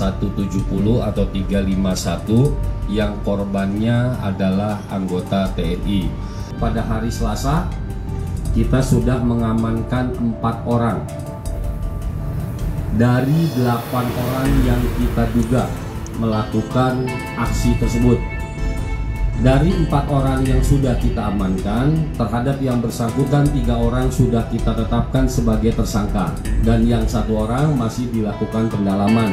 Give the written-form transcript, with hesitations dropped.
170 atau 351 yang korbannya adalah anggota TNI. Pada hari Selasa kita sudah mengamankan 4 orang dari 8 orang yang kita duga melakukan aksi tersebut. Dari 4 orang yang sudah kita amankan, terhadap yang bersangkutan 3 orang sudah kita tetapkan sebagai tersangka, dan yang 1 orang masih dilakukan pendalaman.